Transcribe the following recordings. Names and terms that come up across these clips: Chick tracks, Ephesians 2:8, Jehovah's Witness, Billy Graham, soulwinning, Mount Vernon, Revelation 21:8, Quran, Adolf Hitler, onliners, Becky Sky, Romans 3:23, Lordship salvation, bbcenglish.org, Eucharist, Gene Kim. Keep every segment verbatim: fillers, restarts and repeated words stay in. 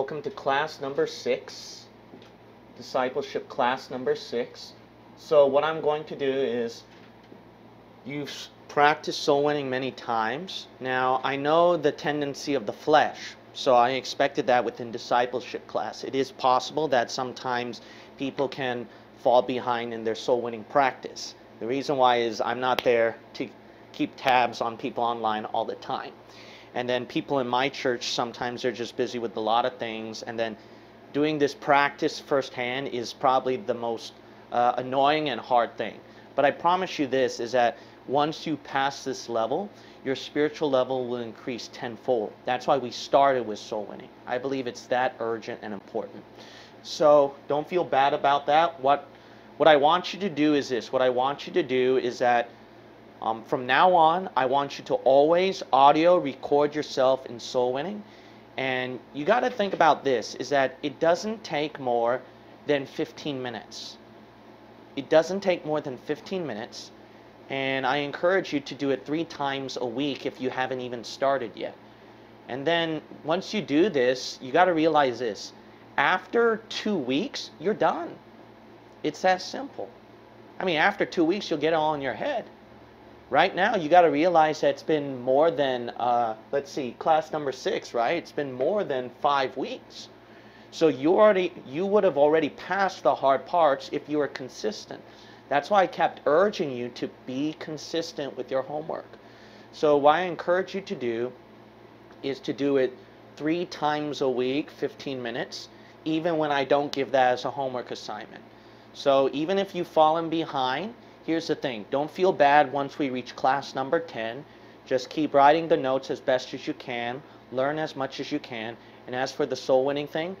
Welcome to class number six, discipleship class number six. So what I'm going to do is, you've practiced soul winning many times. Now I know the tendency of the flesh, so I expected that within discipleship class. It is possible that sometimes people can fall behind in their soul winning practice. The reason why is I'm not there to keep tabs on people online all the time. And then people in my church, sometimes they're just busy with a lot of things. And then doing this practice firsthand is probably the most uh, annoying and hard thing. But I promise you this, is that once you pass this level, your spiritual level will increase tenfold. That's why we started with soul winning. I believe it's that urgent and important. So don't feel bad about that. What, what I want you to do is this. What I want you to do is that Um, from now on, I want you to always audio record yourself in soul winning. And you got to think about this, is that it doesn't take more than fifteen minutes. It doesn't take more than fifteen minutes. And I encourage you to do it three times a week if you haven't even started yet. And then once you do this, you got to realize this. After two weeks, you're done. It's that simple. I mean, after two weeks, you'll get it all in your head. Right now, you got to realize that it's been more than, uh, let's see, class number six, right? It's been more than five weeks. So you already, you would have already passed the hard parts if you were consistent. That's why I kept urging you to be consistent with your homework. So what I encourage you to do is to do it three times a week, fifteen minutes, even when I don't give that as a homework assignment. So even if you've fallen behind, here's the thing, don't feel bad once we reach class number ten. Just keep writing the notes as best as you can, learn as much as you can, and as for the soul winning thing,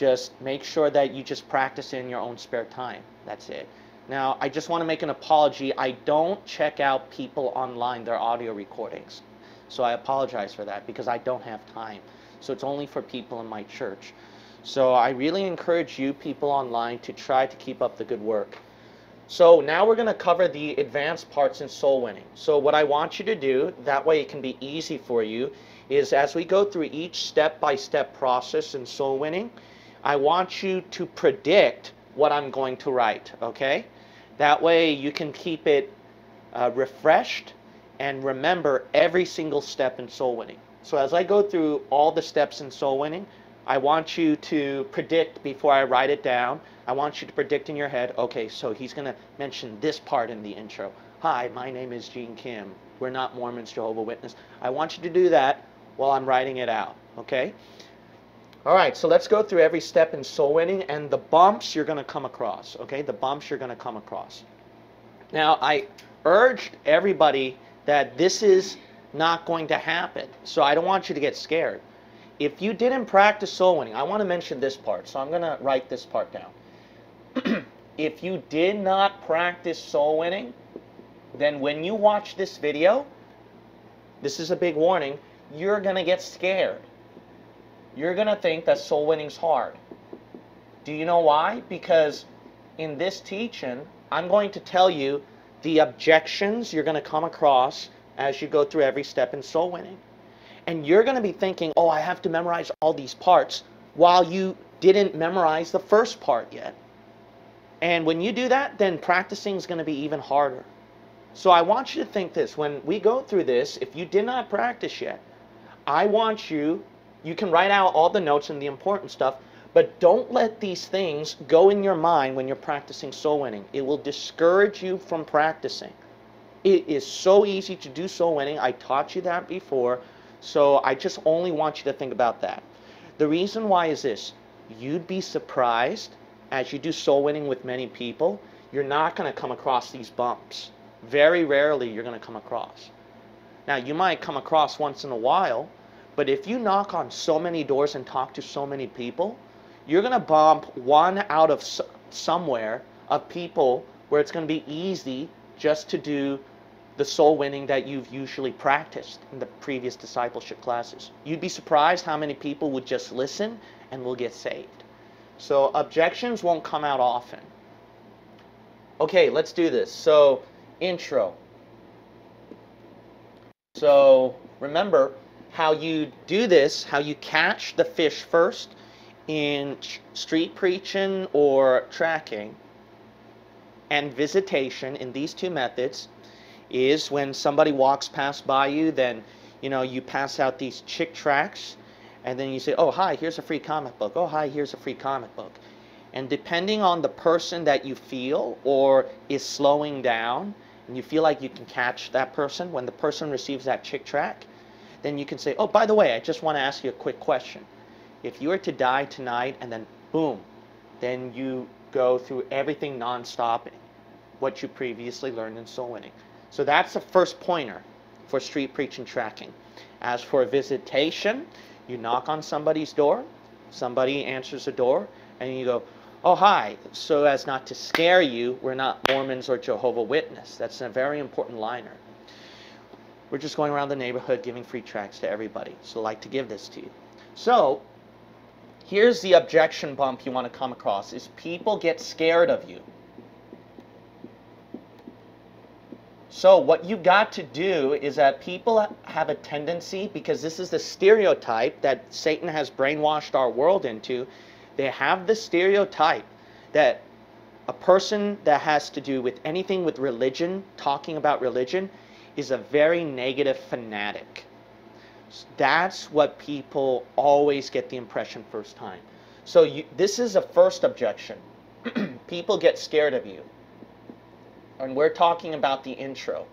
just make sure that you just practice in your own spare time. That's it. Now, I just want to make an apology. I don't check out people online, their audio recordings. So I apologize for that because I don't have time. So it's only for people in my church. So I really encourage you people online to try to keep up the good work. So now we're going to cover the advanced parts in soul winning. So what I want you to do, that way it can be easy for you, is as we go through each step-by-step process in soul winning, I want you to predict what I'm going to write, okay? That way you can keep it uh, refreshed and remember every single step in soul winning. So as I go through all the steps in soul winning, I want you to predict before I write it down. I want you to predict in your head, okay, so he's going to mention this part in the intro. Hi, my name is Gene Kim. We're not Mormons, Jehovah's Witness. I want you to do that while I'm writing it out, okay? All right, so let's go through every step in soul winning and the bumps you're going to come across, okay? The bumps you're going to come across. Now, I urged everybody that this is not going to happen, so I don't want you to get scared. If you didn't practice soul winning, I want to mention this part, so I'm going to write this part down. If you did not practice soul winning, then when you watch this video, this is a big warning, you're going to get scared. You're going to think that soul winning's hard. Do you know why? Because in this teaching, I'm going to tell you the objections you're going to come across as you go through every step in soul winning. And you're going to be thinking, oh, I have to memorize all these parts, while you didn't memorize the first part yet. And when you do that, then practicing is going to be even harder. So I want you to think this. When we go through this, if you did not practice yet, I want you, you can write out all the notes and the important stuff, but don't let these things go in your mind when you're practicing soul winning. It will discourage you from practicing. It is so easy to do soul winning. I taught you that before. So I just only want you to think about that. The reason why is this. You'd be surprised as you do soul winning with many people. You're not going to come across these bumps. Very rarely you're going to come across. Now you might come across once in a while, but if you knock on so many doors and talk to so many people, you're going to bump one out of so somewhere of people where it's going to be easy just to do the soul winning that you've usually practiced in the previous discipleship classes. You'd be surprised how many people would just listen and will get saved. So objections won't come out often. Okay, let's do this. So intro. So remember how you do this, how you catch the fish first in street preaching or tracking, and visitation, in these two methods, is when somebody walks past by you, then you know you pass out these Chick tracks, and then you say, oh hi, here's a free comic book, oh hi, here's a free comic book. And depending on the person that you feel or is slowing down, and you feel like you can catch that person, when the person receives that Chick track, then you can say, oh, by the way, I just want to ask you a quick question. If you were to die tonight, and then boom, then you go through everything nonstop, what you previously learned in soul winning. So that's the first pointer for street preaching tracking. As for visitation, you knock on somebody's door, somebody answers the door, and you go, oh hi, so as not to scare you, we're not Mormons or Jehovah's Witness. That's a very important liner. We're just going around the neighborhood giving free tracts to everybody, so I'd like to give this to you. So here's the objection bump you want to come across, is people get scared of you. So what you got to do is that people have a tendency, because this is the stereotype that Satan has brainwashed our world into, they have the stereotype that a person that has to do with anything with religion, talking about religion, is a very negative fanatic. That's what people always get the impression first time. So you, this is a first objection. People get scared of you. And we're talking about the intro.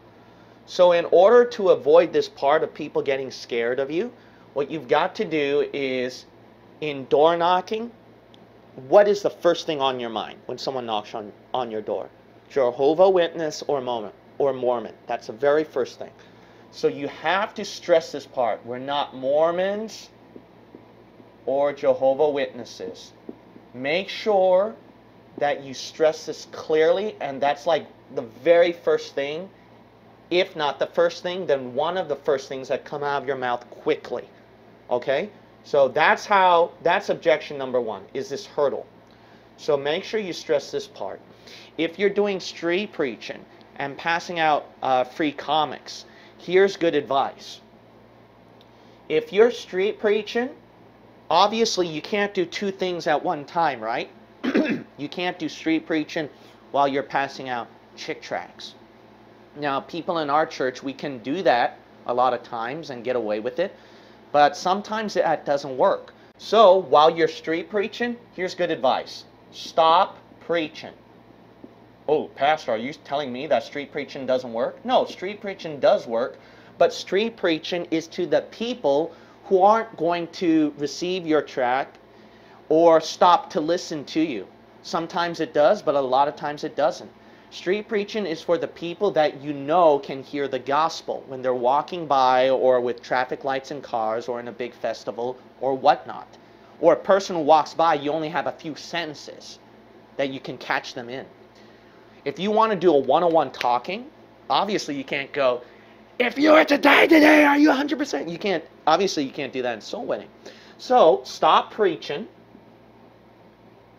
So in order to avoid this part of people getting scared of you, what you've got to do is, in door knocking, what is the first thing on your mind when someone knocks on, on your door? Jehovah's Witness or Mormon, or Mormon. That's the very first thing. So you have to stress this part. We're not Mormons or Jehovah's Witnesses. Make sure that you stress this clearly, and that's like the very first thing. If not the first thing, then one of the first things that come out of your mouth quickly. Okay? So that's how, that's objection number one, is this hurdle. So make sure you stress this part. If you're doing street preaching and passing out uh, free comics, here's good advice. If you're street preaching, obviously you can't do two things at one time, right? You can't do street preaching while you're passing out Chick tracts. Now, people in our church, we can do that a lot of times and get away with it. But sometimes that doesn't work. So while you're street preaching, here's good advice. Stop preaching. Oh, Pastor, are you telling me that street preaching doesn't work? No, street preaching does work. But street preaching is to the people who aren't going to receive your tract or stop to listen to you. Sometimes it does, but a lot of times it doesn't. Street preaching is for the people that you know can hear the gospel when they're walking by or with traffic lights and cars or in a big festival or whatnot. Or a person who walks by, you only have a few sentences that you can catch them in. If you want to do a one-on-one talking, obviously you can't go, if you were to die today, are you one hundred percent? You can't, obviously you can't do that in soul winning. So stop preaching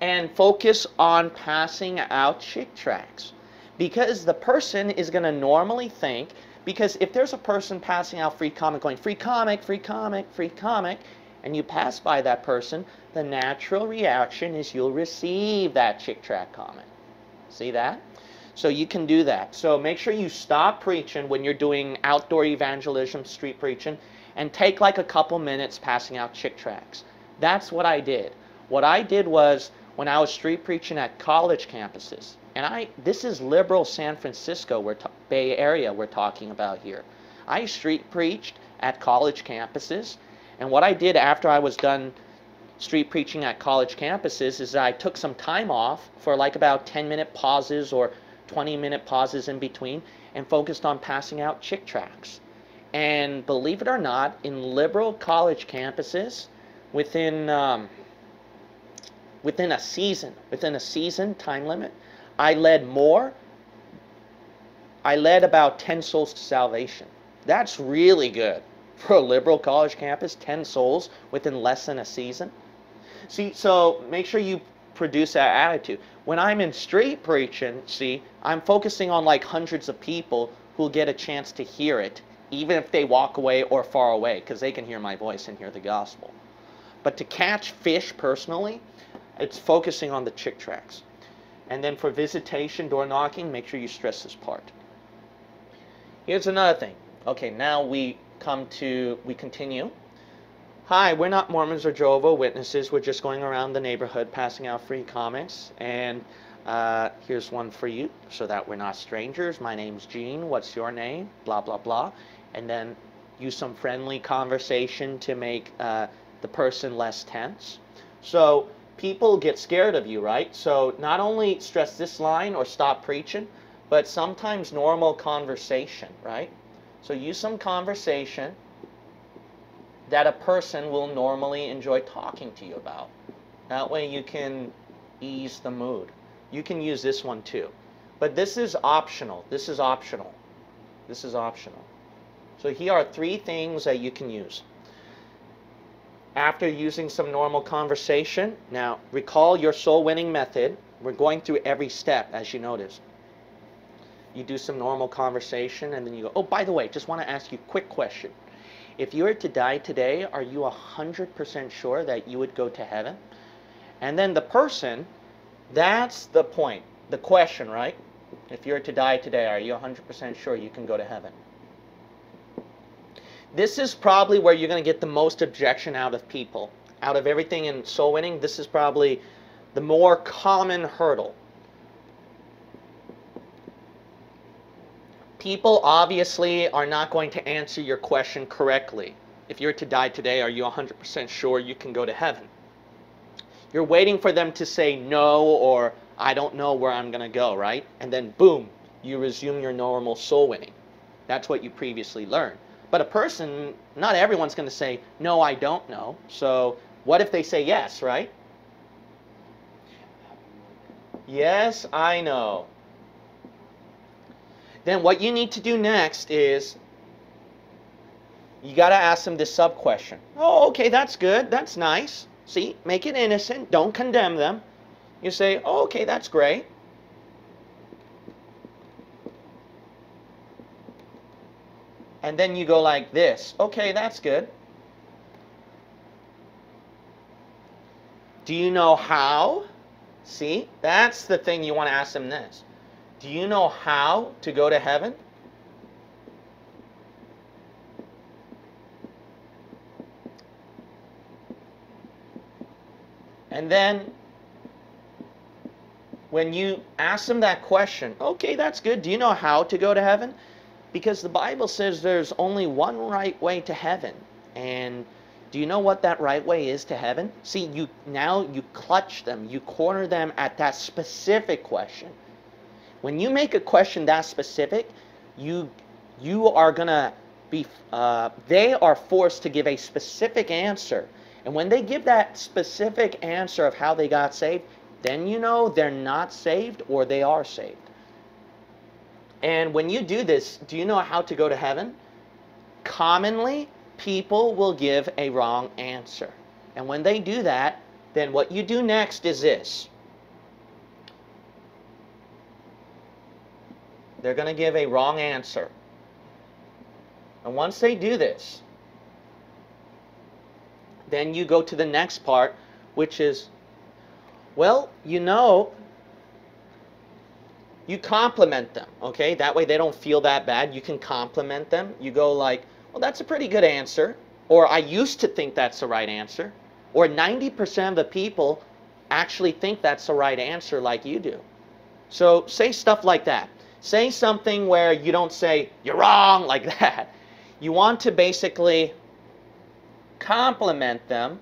and focus on passing out Chick tracts. Because the person is going to normally think, because if there's a person passing out free comic going, free comic, free comic, free comic, and you pass by that person, the natural reaction is you'll receive that Chick tract comic. See that? So you can do that. So make sure you stop preaching when you're doing outdoor evangelism, street preaching, and take like a couple minutes passing out Chick tracts. That's what I did. What I did was, when I was street preaching at college campuses, and I, this is liberal San Francisco, we're Bay Area we're talking about here. I street preached at college campuses, and what I did after I was done street preaching at college campuses is I took some time off for like about ten minute pauses or twenty minute pauses in between, and focused on passing out Chick tracts. And believe it or not, in liberal college campuses, within um, within a season, within a season time limit, I led more, I led about ten souls to salvation. That's really good for a liberal college campus, ten souls within less than a season. See, so make sure you produce that attitude. When I'm in street preaching, see, I'm focusing on like hundreds of people who'll get a chance to hear it, even if they walk away or far away, because they can hear my voice and hear the gospel. But to catch fish personally, it's focusing on the chick tracks. And then for visitation, door knocking, make sure you stress this part. Here's another thing. Okay, now we come to, we continue. Hi, we're not Mormons or Jehovah's Witnesses. We're just going around the neighborhood passing out free comics. And uh, here's one for you so that we're not strangers. My name's Gene. What's your name? Blah, blah, blah. And then use some friendly conversation to make uh, the person less tense. So people get scared of you, right? So not only stress this line or stop preaching, but sometimes normal conversation, right? So use some conversation that a person will normally enjoy talking to you about. That way you can ease the mood. You can use this one too. But this is optional. This is optional. This is optional. So here are three things that you can use. After using some normal conversation, now recall your soul-winning method. We're going through every step, as you notice. You do some normal conversation, and then you go, oh, by the way, just want to ask you a quick question. If you were to die today, are you one hundred percent sure that you would go to heaven? And then the person, that's the point, the question, right? If you were to die today, are you one hundred percent sure you can go to heaven? This is probably where you're going to get the most objection out of people. Out of everything in soul winning, this is probably the more common hurdle. People obviously are not going to answer your question correctly. If you're to die today, are you one hundred percent sure you can go to heaven? You're waiting for them to say no or I don't know where I'm going to go, right? And then boom, you resume your normal soul winning. That's what you previously learned. But a person, not everyone's going to say, no, I don't know. So what if they say yes, right? Yes, I know. Then what you need to do next is you got to ask them this sub-question. Oh, okay, that's good. That's nice. See, make it innocent. Don't condemn them. You say, oh, okay, that's great. And then you go like this. Okay, that's good. Do you know how? See, that's the thing you want to ask them this. Do you know how to go to heaven? And then when you ask them that question, okay, that's good. Do you know how to go to heaven? Because the Bible says there's only one right way to heaven. And do you know what that right way is to heaven? See, you now you clutch them. You corner them at that specific question. When you make a question that specific, you, you are going to be... Uh, they are forced to give a specific answer. And when they give that specific answer of how they got saved, then you know they're not saved or they are saved. And when you do this, do you know how to go to heaven? Commonly, people will give a wrong answer. And when they do that, then what you do next is this. They're going to give a wrong answer. And once they do this, then you go to the next part, which is, well, you know... You compliment them, okay? That way they don't feel that bad. You can compliment them. You go like, well, that's a pretty good answer. Or I used to think that's the right answer. Or ninety percent of the people actually think that's the right answer like you do. So say stuff like that. Say something where you don't say, you're wrong, like that. You want to basically compliment them.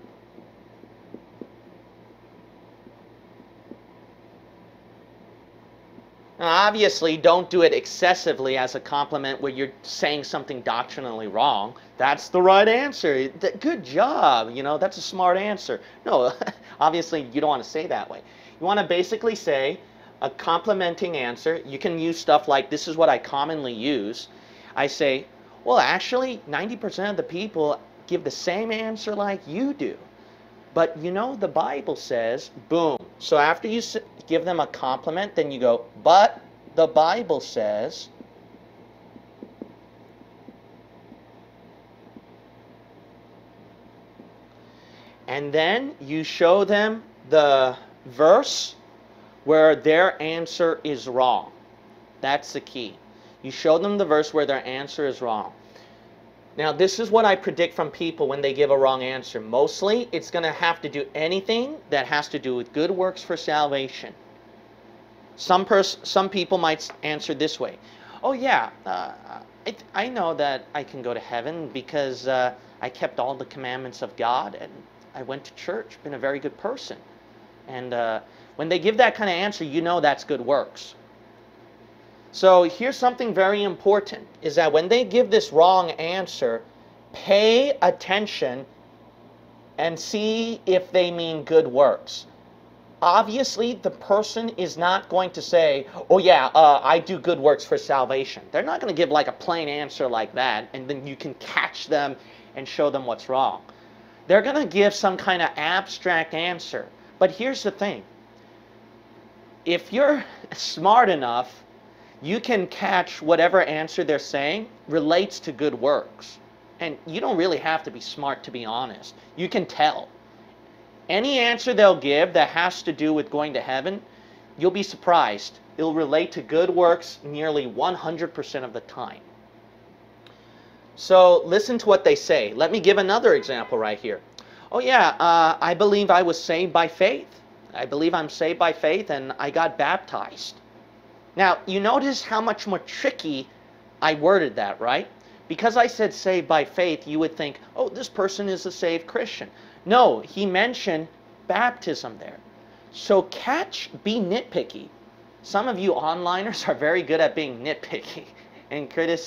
Now, obviously, don't do it excessively as a compliment where you're saying something doctrinally wrong. That's the right answer. Good job. You know, that's a smart answer. No, obviously, you don't want to say that way. You want to basically say a complimenting answer. You can use stuff like, this is what I commonly use. I say, well, actually, ninety percent of the people give the same answer like you do. But you know, the Bible says, boom. So after you give them a compliment, then you go, but the Bible says, and then you show them the verse where their answer is wrong. That's the key. You show them the verse where their answer is wrong. Now, this is what I predict from people when they give a wrong answer. Mostly, it's going to have to do anything that has to do with good works for salvation. Some pers some people might answer this way. Oh, yeah, uh, I, I know that I can go to heaven because uh, I kept all the commandments of God and I went to church, been a very good person. And uh, when they give that kind of answer, you know that's good works. So here's something very important, is that when they give this wrong answer, pay attention and see if they mean good works. Obviously, the person is not going to say, oh yeah, uh, I do good works for salvation. They're not going to give like a plain answer like that, and then you can catch them and show them what's wrong. They're going to give some kind of abstract answer. But here's the thing. If you're smart enough, you can catch whatever answer they're saying relates to good works. And you don't really have to be smart, to be honest. You can tell. Any answer they'll give that has to do with going to heaven, you'll be surprised. It'll relate to good works nearly one hundred percent of the time. So listen to what they say. Let me give another example right here. Oh yeah, uh, I believe I was saved by faith. I believe I'm saved by faith and I got baptized. Now, you notice how much more tricky I worded that, right? Because I said saved by faith, you would think, oh, this person is a saved Christian. No, he mentioned baptism there. So catch, be nitpicky. Some of you onliners are very good at being nitpicky and critic,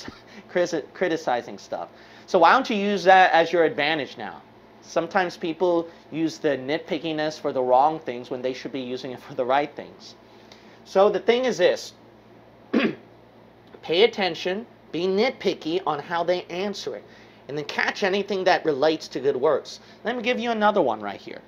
critic, criticizing stuff. So why don't you use that as your advantage now? Sometimes people use the nitpickiness for the wrong things when they should be using it for the right things. So the thing is this, pay attention, be nitpicky on how they answer it, and then catch anything that relates to good works. Let me give you another one right here.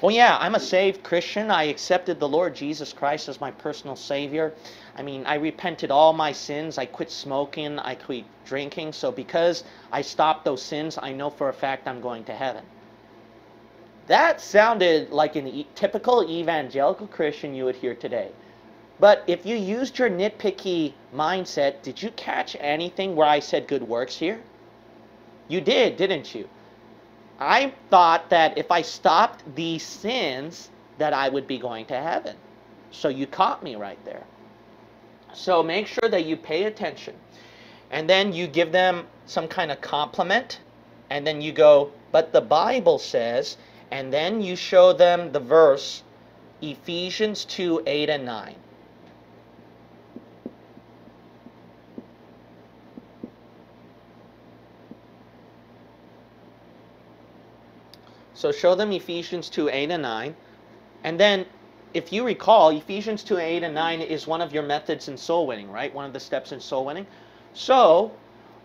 Oh yeah, I'm a saved Christian. I accepted the Lord Jesus Christ as my personal Savior. I mean, I repented all my sins. I quit smoking. I quit drinking. So because I stopped those sins, I know for a fact I'm going to heaven. That sounded like an e- typical evangelical Christian you would hear today. But if you used your nitpicky mindset, did you catch anything where I said good works here? You did, didn't you? I thought that if I stopped these sins, that I would be going to heaven. So you caught me right there. So make sure that you pay attention. And then you give them some kind of compliment. And then you go, but the Bible says, and then you show them the verse, Ephesians two, eight and nine. So show them Ephesians two, eight and nine. And then, if you recall, Ephesians two, eight and nine is one of your methods in soul winning, right? One of the steps in soul winning. So,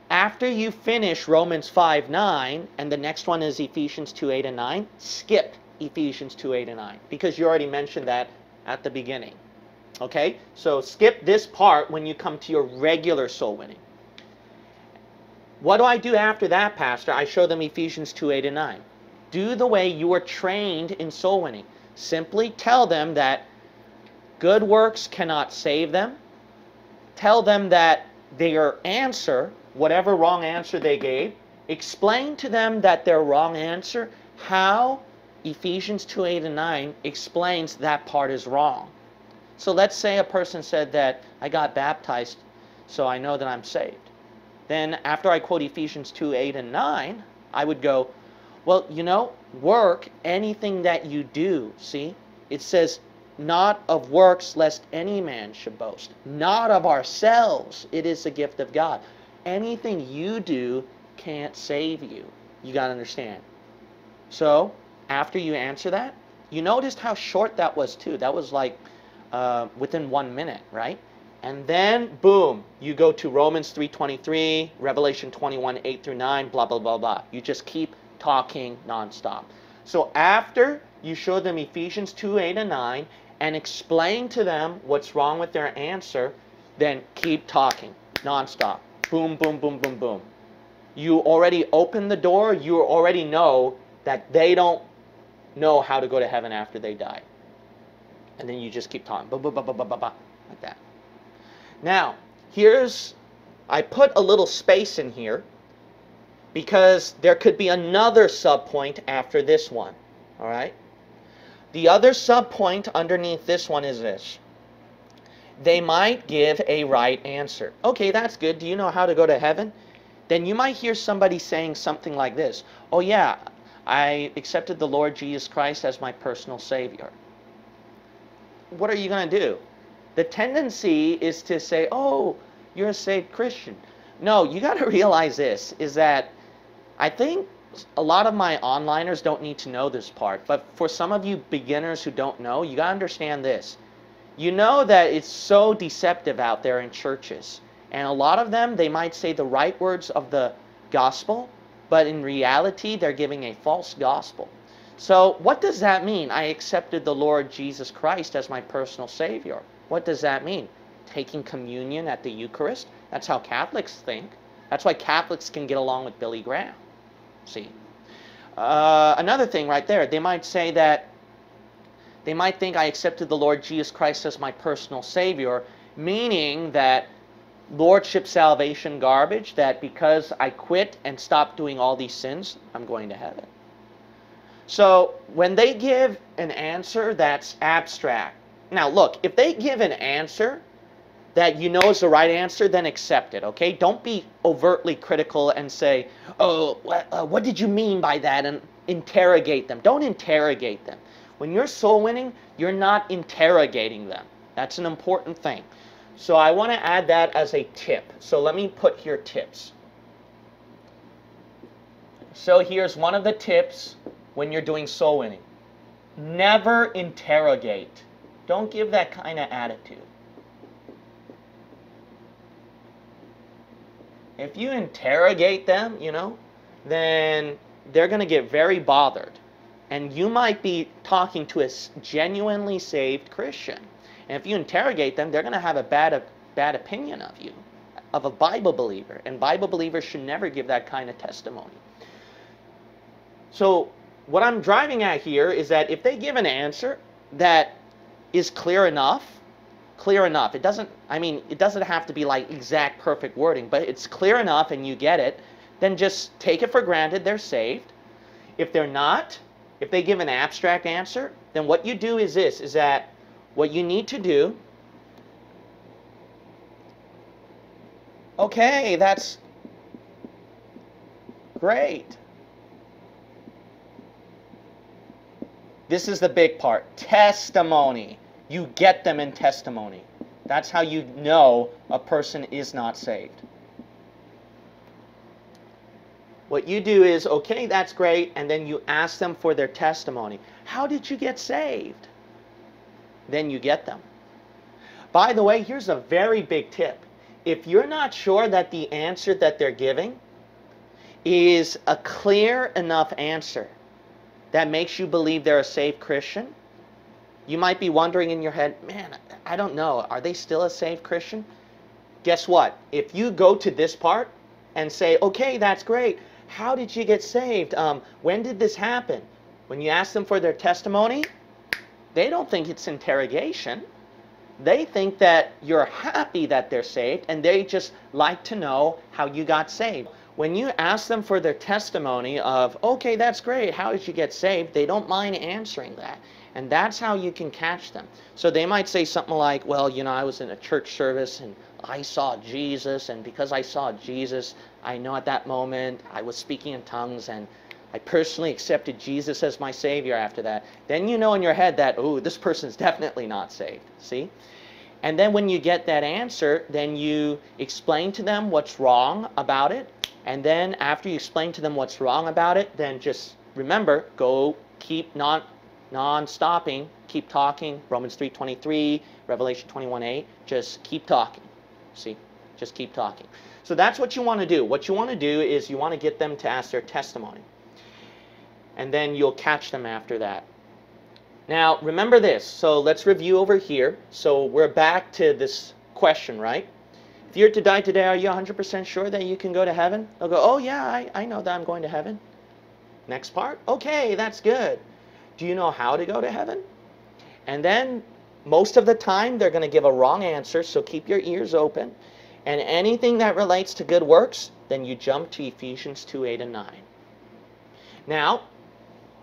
after you finish Romans five, nine, and the next one is Ephesians two, eight and nine, skip Ephesians two, eight and nine. Because you already mentioned that at the beginning. Okay? So skip this part when you come to your regular soul winning. What do I do after that, Pastor? I show them Ephesians two, eight and nine. Do the way you were trained in soul winning. Simply tell them that good works cannot save them. Tell them that their answer, whatever wrong answer they gave, explain to them that their wrong answer, how Ephesians two, eight, and nine explains that part is wrong. So let's say a person said that I got baptized, so I know that I'm saved. Then after I quote Ephesians two, eight, and nine, I would go, well, you know, work anything that you do, see? It says, not of works, lest any man should boast. Not of ourselves. It is the gift of God. Anything you do can't save you. You got to understand. So, after you answer that, you noticed how short that was, too. That was like uh, within one minute, right? And then, boom, you go to Romans three twenty-three, Revelation twenty-one, eight through nine, blah, blah, blah, blah. You just keep talking nonstop. So after you show them Ephesians two, eight, and nine and explain to them what's wrong with their answer, then keep talking nonstop. Boom, boom, boom, boom, boom. You already opened the door. You already know that they don't know how to go to heaven after they die. And then you just keep talking, ba ba ba ba ba ba, like that. Now, here's, I put a little space in here because there could be another subpoint after this one, all right? The other subpoint underneath this one is this. They might give a right answer. Okay, that's good. Do you know how to go to heaven? Then you might hear somebody saying something like this. Oh yeah, I accepted the Lord Jesus Christ as my personal Savior. What are you going to do? The tendency is to say, oh, you're a saved Christian. No, you got to realize this, is that I think a lot of my onliners don't need to know this part. But for some of you beginners who don't know, you got to understand this. You know that it's so deceptive out there in churches. And a lot of them, they might say the right words of the gospel, but in reality, they're giving a false gospel. So what does that mean? I accepted the Lord Jesus Christ as my personal Savior. What does that mean? Taking communion at the Eucharist? That's how Catholics think. That's why Catholics can get along with Billy Graham. See? Uh, another thing right there, they might say that, they might think I accepted the Lord Jesus Christ as my personal Savior, meaning that Lordship salvation garbage, that because I quit and stopped doing all these sins, I'm going to heaven. So when they give an answer that's abstract, now look, if they give an answer that you know is the right answer, then accept it, okay? Don't be overtly critical and say, oh, uh, what did you mean by that? And interrogate them. Don't interrogate them. When you're soul winning, you're not interrogating them. That's an important thing. So I want to add that as a tip. So let me put here tips. So here's one of the tips when you're doing soul winning. Never interrogate. Don't give that kind of attitude. If you interrogate them, you know, then they're going to get very bothered. And you might be talking to a genuinely saved Christian. And if you interrogate them, they're going to have a bad, a bad opinion of you, of a Bible believer. And Bible believers should never give that kind of testimony. So what I'm driving at here is that if they give an answer that is clear enough, clear enough, it doesn't, I mean, it doesn't have to be like exact perfect wording, but it's clear enough and you get it, then just take it for granted they're saved. If they're not, if they give an abstract answer, then what you do is this, is that what you need to do, okay, that's great. This is the big part, testimony. You get them in testimony. That's how you know a person is not saved. What you do is, okay, that's great, and then you ask them for their testimony. How did you get saved? Then you get them. By the way, here's a very big tip. If you're not sure that the answer that they're giving is a clear enough answer that makes you believe they're a saved Christian, you might be wondering in your head, man, I don't know, are they still a saved Christian? Guess what? If you go to this part and say, okay, that's great, how did you get saved? Um, when did this happen? When you ask them for their testimony, they don't think it's interrogation. They think that you're happy that they're saved, and they just like to know how you got saved. When you ask them for their testimony of, okay, that's great, how did you get saved? They don't mind answering that. And that's how you can catch them. So they might say something like, well, you know, I was in a church service and I saw Jesus, and because I saw Jesus, I know at that moment I was speaking in tongues and I personally accepted Jesus as my Savior after that. Then you know in your head that, oh, this person's definitely not saved, see? And then when you get that answer, then you explain to them what's wrong about it. And then after you explain to them what's wrong about it, then just remember, go keep non... non-stopping, keep talking, Romans three twenty-three, Revelation twenty-one eight, just keep talking, see, just keep talking. So that's what you want to do. What you want to do is you want to get them to ask their testimony, and then you'll catch them after that. Now, remember this, so let's review over here. So we're back to this question, right? If you're to die today, are you one hundred percent sure that you can go to heaven? They'll go, oh yeah, I, I know that I'm going to heaven. Next part, okay, that's good. Do you know how to go to heaven? And then most of the time they're going to give a wrong answer, so keep your ears open. And anything that relates to good works, then you jump to Ephesians two, eight, and nine. Now,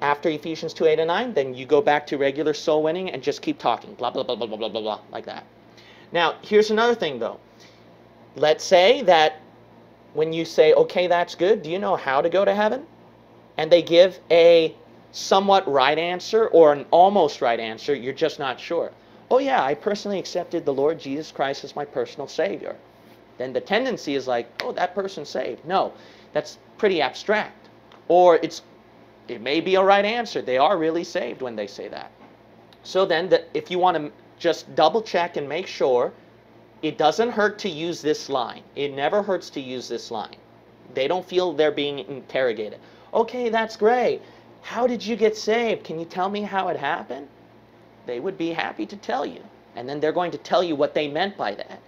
after Ephesians two, eight, and nine, then you go back to regular soul winning and just keep talking. Blah, blah, blah, blah, blah, blah, blah, blah, like that. Now, here's another thing, though. Let's say that when you say, okay, that's good, do you know how to go to heaven? And they give a somewhat right answer or an almost right answer, you're just not sure. Oh, yeah, I personally accepted the Lord Jesus Christ as my personal Savior. Then the tendency is like, oh, that person's saved. No, that's pretty abstract. Or it's, it may be a right answer. They are really saved when they say that. So then the, if you want to just double check and make sure, it doesn't hurt to use this line. It never hurts to use this line. They don't feel they're being interrogated. Okay, that's great. How did you get saved? Can you tell me how it happened? They would be happy to tell you. And then they're going to tell you what they meant by that.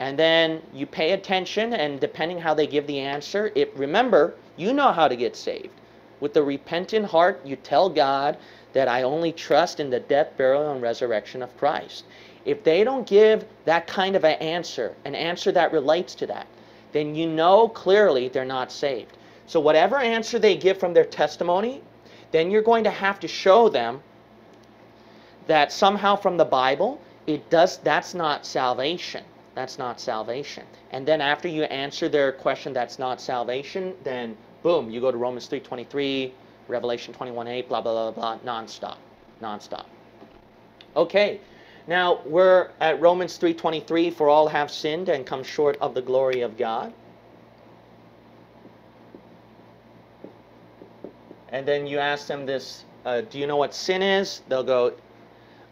And then you pay attention, and depending how they give the answer, it, remember, you know how to get saved. With a repentant heart, you tell God that I only trust in the death, burial, and resurrection of Christ. If they don't give that kind of an answer, an answer that relates to that, then you know clearly they're not saved. So whatever answer they give from their testimony, then you're going to have to show them that somehow from the Bible, it does, that's not salvation. That's not salvation. And then after you answer their question, that's not salvation, then boom, you go to Romans three twenty-three, Revelation twenty-one eight, blah, blah, blah, blah, nonstop, nonstop. Okay, now we're at Romans three twenty-three, for all have sinned and come short of the glory of God. And then you ask them this, uh, do you know what sin is? They'll go,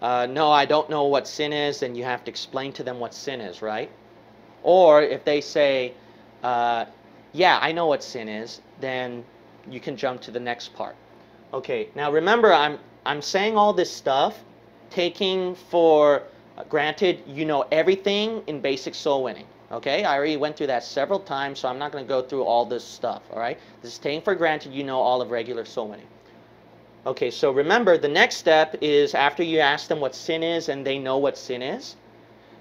Uh, no, I don't know what sin is, then you have to explain to them what sin is, right? Or if they say, uh, yeah, I know what sin is, then you can jump to the next part. Okay, now remember, I'm, I'm saying all this stuff, taking for granted you know everything in basic soul winning. Okay, I already went through that several times, so I'm not going to go through all this stuff, all right? This is taking for granted you know all of regular soul winning. Okay, so remember, the next step is after you ask them what sin is and they know what sin is,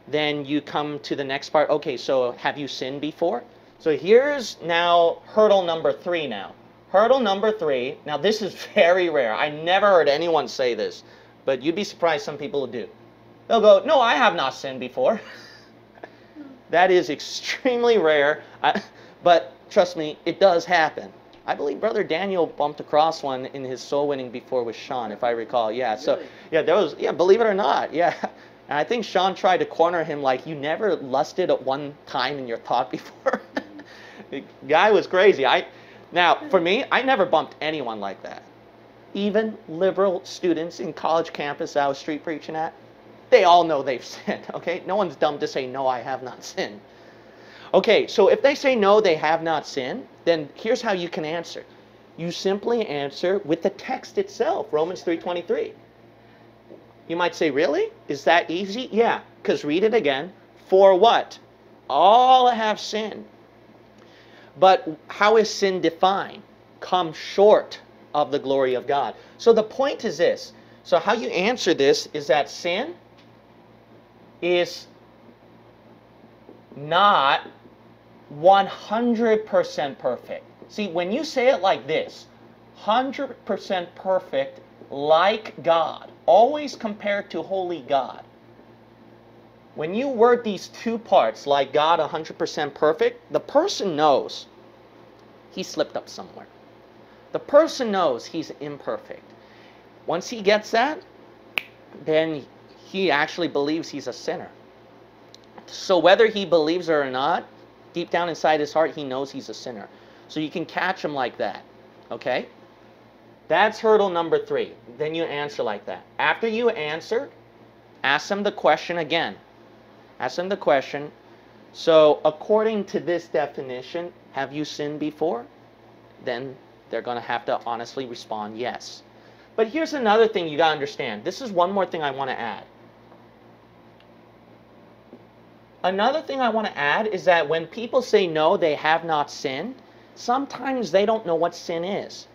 then you come to the next part. Okay, so have you sinned before? So here's now hurdle number three now. Hurdle number three, now this is very rare. I never heard anyone say this, but you'd be surprised some people do. They'll go, no, I have not sinned before. That is extremely rare, I, but trust me, it does happen. I believe Brother Daniel bumped across one in his soul winning before with Sean, if I recall. Yeah, so, yeah, there was, yeah, believe it or not, yeah. And I think Sean tried to corner him like, you never lusted at one time in your thought before. The guy was crazy. I, now, for me, I never bumped anyone like that. Even liberal students in college campus I was street preaching at, they all know they've sinned, okay? No one's dumb to say, no, I have not sinned. Okay, so if they say no, they have not sinned, then here's how you can answer. You simply answer with the text itself, Romans three twenty-three. You might say, really? Is that easy? Yeah, because read it again. For what? All have sinned. But how is sin defined? Come short of the glory of God. So the point is this. So how you answer this is that sin is not one hundred percent perfect. See, when you say it like this, one hundred percent perfect, like God, always compared to holy God. When you word these two parts, like God, one hundred percent perfect, the person knows he slipped up somewhere. The person knows he's imperfect. Once he gets that, then he actually believes he's a sinner. So whether he believes it or not, deep down inside his heart, he knows he's a sinner. So you can catch him like that, okay? That's hurdle number three. Then you answer like that. After you answer, ask them the question again. Ask them the question, so according to this definition, have you sinned before? Then they're going to have to honestly respond yes. But here's another thing you got to understand. This is one more thing I want to add. Another thing I want to add is that when people say no, they have not sinned, sometimes they don't know what sin is.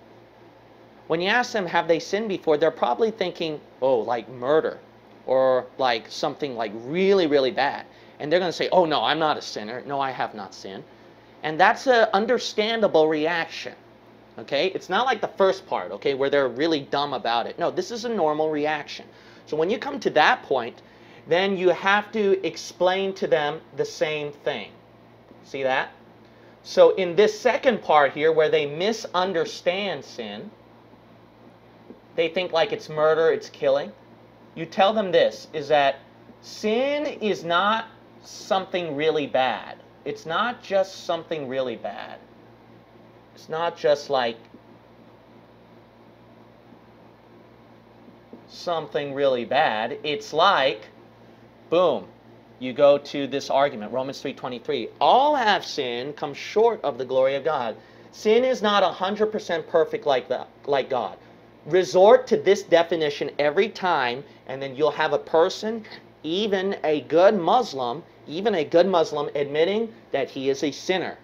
When you ask them, have they sinned before, they're probably thinking, oh, like murder or like something like really, really bad. And they're going to say, oh, no, I'm not a sinner. No, I have not sinned. And that's an understandable reaction. Okay, it's not like the first part, okay, where they're really dumb about it. No, this is a normal reaction. So when you come to that point, then you have to explain to them the same thing. See that? So in this second part here, where they misunderstand sin, they think like it's murder, it's killing. You tell them this, is that sin is not something really bad. It's not just something really bad. It's not just like something really bad. It's like, boom, you go to this argument, Romans three twenty-three. All have sinned, come short of the glory of God. Sin is not one hundred percent perfect like, the, like God. Resort to this definition every time, and then you'll have a person, even a good Muslim, even a good Muslim admitting that he is a sinner.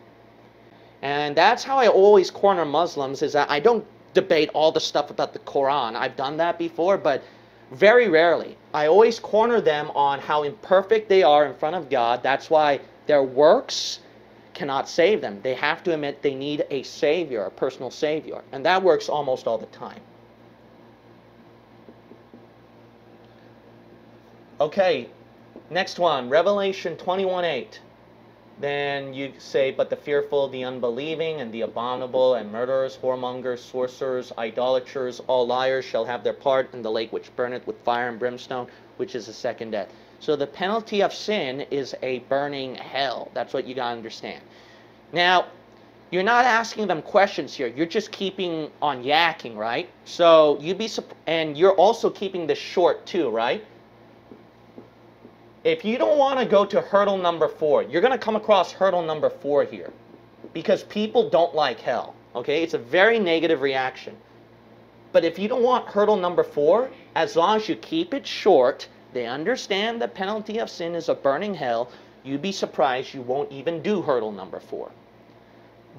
And that's how I always corner Muslims, is that I don't debate all the stuff about the Quran. I've done that before, but very rarely. I always corner them on how imperfect they are in front of God. That's why their works cannot save them. They have to admit they need a savior, a personal savior. And that works almost all the time. Okay, next one, Revelation twenty-one eight. Then you say, but the fearful, the unbelieving, and the abominable, and murderers, whoremongers, sorcerers, idolaters, all liars shall have their part in the lake which burneth with fire and brimstone, which is the second death. So the penalty of sin is a burning hell. That's what you got to understand. Now, you're not asking them questions here. You're just keeping on yakking, right? So you'd be, and you're also keeping this short too, right? If you don't want to go to hurdle number four, you're going to come across hurdle number four here, because people don't like hell, okay? It's a very negative reaction. But if you don't want hurdle number four, as long as you keep it short, they understand the penalty of sin is a burning hell, you'd be surprised you won't even do hurdle number four.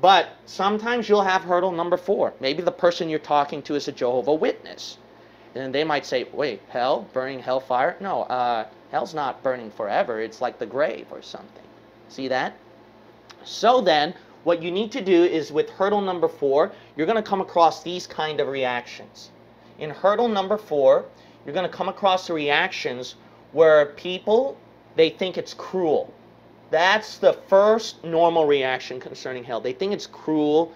But sometimes you'll have hurdle number four. Maybe the person you're talking to is a Jehovah's Witness. And they might say, wait, hell? Burning hellfire? No, uh... hell's not burning forever. It's like the grave or something. See that? So then, what you need to do is with hurdle number four, you're going to come across these kind of reactions. In hurdle number four, you're going to come across the reactions where people, they think it's cruel. That's the first normal reaction concerning hell. They think it's cruel,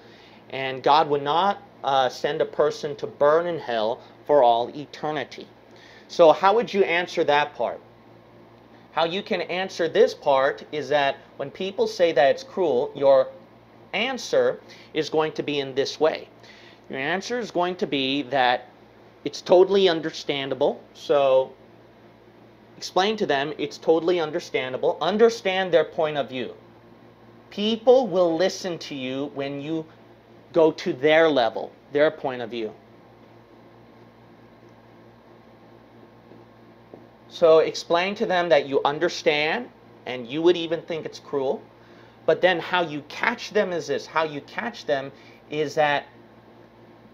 and God would not uh, send a person to burn in hell for all eternity. So how would you answer that part? How you can answer this part is that when people say that it's cruel, your answer is going to be in this way. Your answer is going to be that it's totally understandable. So explain to them it's totally understandable. Understand their point of view. People will listen to you when you go to their level, their point of view. So explain to them that you understand, and you would even think it's cruel. But then how you catch them is this. How you catch them is that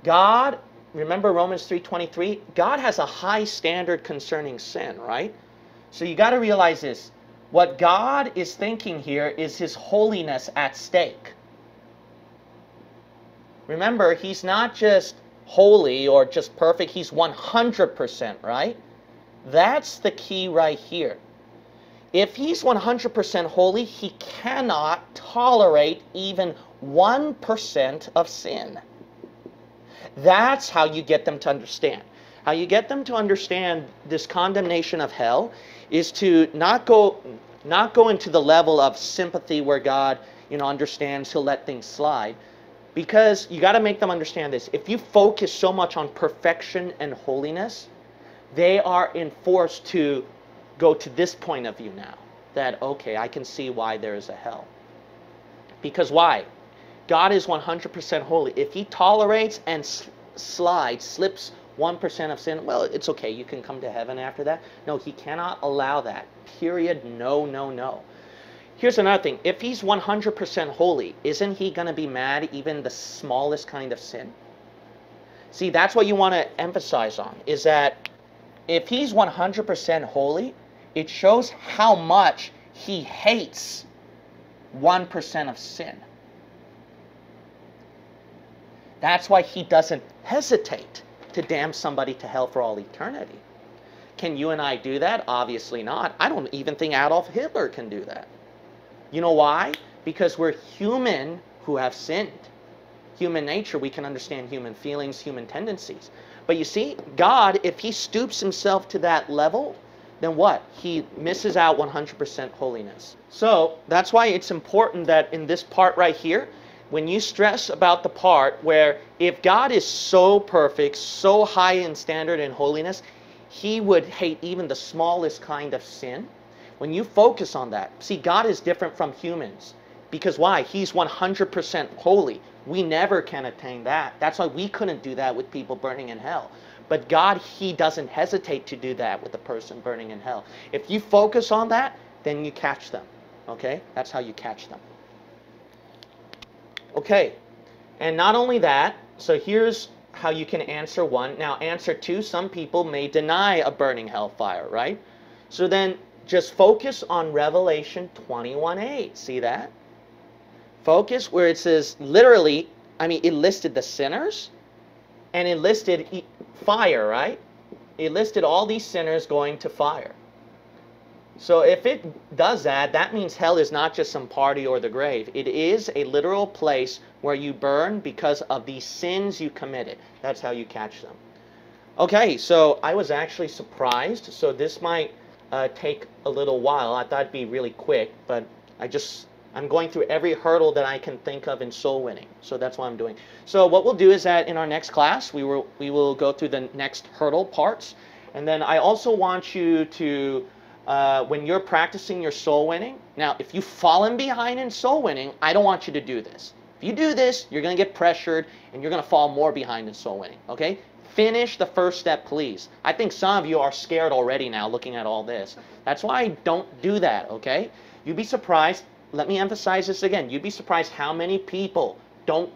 God, remember Romans three twenty-three, God has a high standard concerning sin, right? So you got to realize this. What God is thinking here is His holiness at stake. Remember, He's not just holy or just perfect. He's one hundred percent, right? That's the key right here. If He's one hundred percent holy, He cannot tolerate even one percent of sin. That's how you get them to understand. How you get them to understand this condemnation of hell is to not go, not go into the level of sympathy where God, you know, understands He'll let things slide. Because you got to make them understand this. If you focus so much on perfection and holiness, they are enforced to go to this point of view now. That, okay, I can see why there is a hell. Because why? God is one hundred percent holy. If He tolerates and slides, slips one percent of sin, well, it's okay. You can come to heaven after that. No, He cannot allow that. Period. No, no, no. Here's another thing. If He's one hundred percent holy, isn't He going to be mad even the smallest kind of sin? See, that's what you want to emphasize on, is that if he's one hundred percent holy, it shows how much he hates one percent of sin. That's why he doesn't hesitate to damn somebody to hell for all eternity. Can you and I do that? Obviously not. I don't even think Adolf Hitler can do that. You know why? Because we're human who have sinned. Human nature, we can understand human feelings, human tendencies. But you see, God, if he stoops himself to that level, then what? He misses out one hundred percent holiness. So that's why it's important that in this part right here, when you stress about the part where if God is so perfect, so high in standard and holiness, he would hate even the smallest kind of sin. When you focus on that, see, God is different from humans. Because why? He's one hundred percent holy. We never can attain that. That's why we couldn't do that with people burning in hell. But God, he doesn't hesitate to do that with a person burning in hell. If you focus on that, then you catch them. Okay? That's how you catch them. Okay. And not only that, so here's how you can answer one. Now, answer two, some people may deny a burning hellfire, right? So then just focus on Revelation twenty-one eight. See that? Focus where it says literally, I mean, it listed the sinners and it listed e fire, right? It listed all these sinners going to fire. So if it does that, that means hell is not just some party or the grave. It is a literal place where you burn because of the sins you committed. That's how you catch them. Okay, so I was actually surprised. So this might uh, take a little while. I thought it'd be really quick, but I just... I'm going through every hurdle that I can think of in soul winning. So that's what I'm doing. So what we'll do is that in our next class, we will, we will go through the next hurdle parts. And then I also want you to, uh, when you're practicing your soul winning, now if you've fallen behind in soul winning, I don't want you to do this. If you do this, you're going to get pressured and you're going to fall more behind in soul winning. Okay? Finish the first step, please. I think some of you are scared already now looking at all this. That's why I don't do that, okay? You'd be surprised. Let me emphasize this again. You'd be surprised how many people don't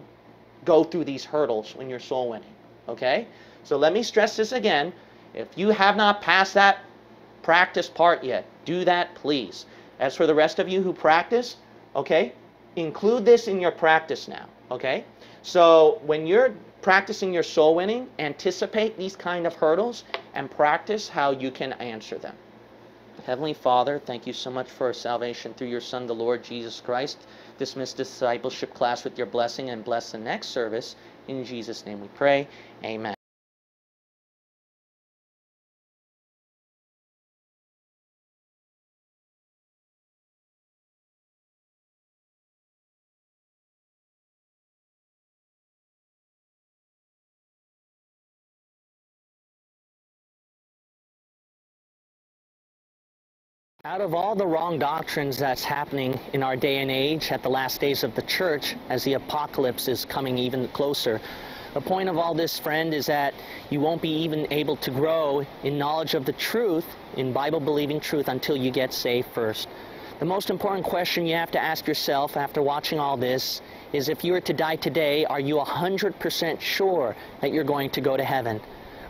go through these hurdles when you're soul winning. Okay? So let me stress this again. If you have not passed that practice part yet, do that please. As for the rest of you who practice, okay, include this in your practice now. Okay? So when you're practicing your soul winning, anticipate these kind of hurdles and practice how you can answer them. Heavenly Father, thank you so much for salvation through your Son, the Lord Jesus Christ. Dismiss discipleship class with your blessing and bless the next service. In Jesus' name we pray. Amen. Out of all the wrong doctrines that's happening in our day and age at the last days of the church, as the apocalypse is coming even closer, the point of all this, friend, is that you won't be even able to grow in knowledge of the truth, in Bible-believing truth, until you get saved first. The most important question you have to ask yourself after watching all this is, if you were to die today, are you one hundred percent sure that you're going to go to heaven?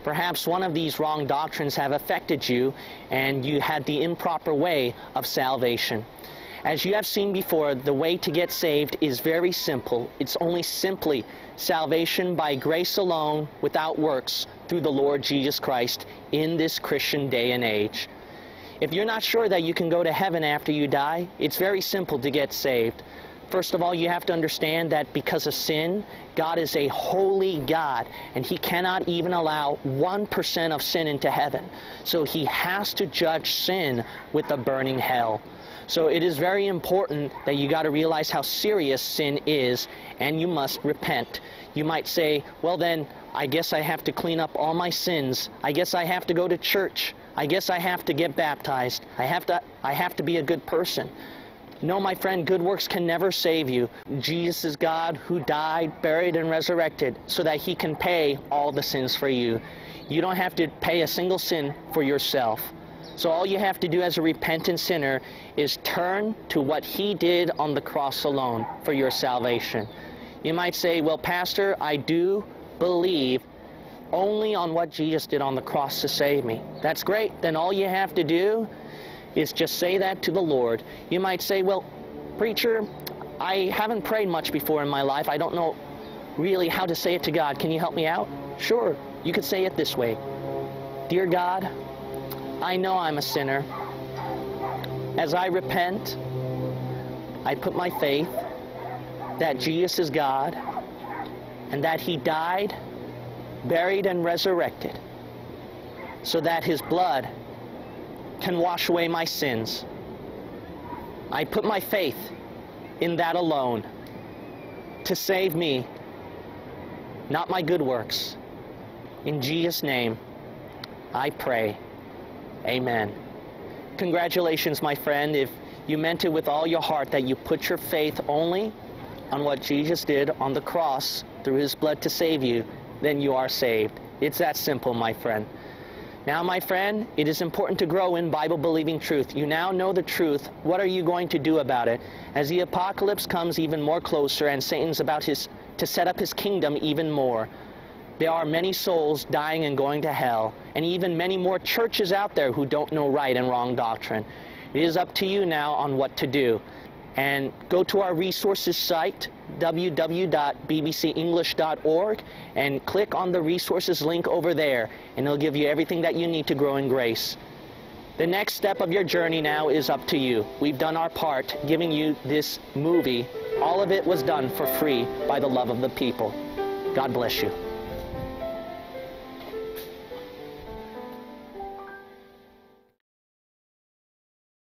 Perhaps one of these wrong doctrines have affected you and you had the improper way of salvation. As you have seen before, the way to get saved is very simple. It's only simply salvation by grace alone, without works, through the Lord Jesus Christ in this Christian day and age. If you're not sure that you can go to heaven after you die, it's very simple to get saved. First of all, you have to understand that because of sin, God is a holy God, and he cannot even allow one percent of sin into heaven. So he has to judge sin with a burning hell. So it is very important that you got to realize how serious sin is, and you must repent. You might say, well then, I guess I have to clean up all my sins. I guess I have to go to church. I guess I have to get baptized. I have to, I have to be a good person. No, my friend, good works can never save you. Jesus is God who died, buried, and resurrected so that he can pay all the sins for you. You don't have to pay a single sin for yourself. So all you have to do as a repentant sinner is turn to what he did on the cross alone for your salvation. You might say, well, Pastor, I do believe only on what Jesus did on the cross to save me. That's great. Then all you have to do is just say that to the Lord. You might say, well, preacher, I haven't prayed much before in my life. I don't know really how to say it to God. Can you help me out? Sure. You could say it this way. Dear God, I know I'm a sinner. As I repent, I put my faith that Jesus is God and that he died, buried, and resurrected so that his blood can wash away my sins. I put my faith in that alone to save me, not my good works. In Jesus' name, I pray. Amen. Congratulations, my friend, if you meant it with all your heart that you put your faith only on what Jesus did on the cross through his blood to save you, then you are saved. It's that simple, my friend. Now, my friend, it is important to grow in Bible-believing truth. You now know the truth. What are you going to do about it? As the apocalypse comes even more closer and Satan's about his, to set up his kingdom even more, there are many souls dying and going to hell, and even many more churches out there who don't know right and wrong doctrine. It is up to you now on what to do. And go to our resources site, w w w dot b b c english dot org, and click on the resources link over there, and it'll give you everything that you need to grow in grace. The next step of your journey now is up to you. We've done our part giving you this movie. All of it was done for free by the love of the people. God bless you.